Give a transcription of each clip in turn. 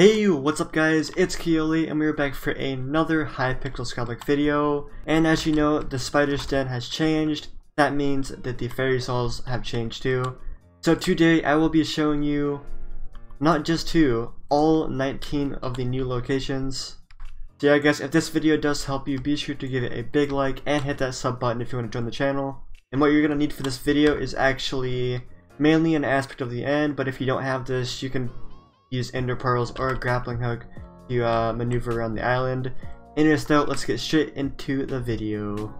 Hey, what's up guys, it's Kioli and we're back for another Hypixel Skyblock video. And as you know, the Spider's Den has changed. That means that the fairy souls have changed too. So today I will be showing you not just two, all 19 of the new locations. So yeah guys, if this video does help you, be sure to give it a big like and hit that sub button if you want to join the channel. And what you're going to need for this video is actually mainly an aspect of the end, but if you don't have this, you can use Ender Pearls or a grappling hook to maneuver around the island. Anyways though, let's get straight into the video.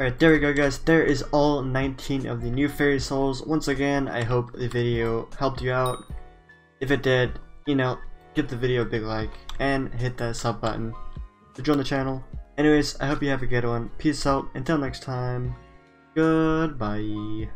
Alright, there we go guys, there is all 19 of the new fairy souls. Once again, I hope the video helped you out. If it did, you know, give the video a big like and hit that sub button to join the channel. Anyways, I hope you have a good one. Peace out, until next time, goodbye.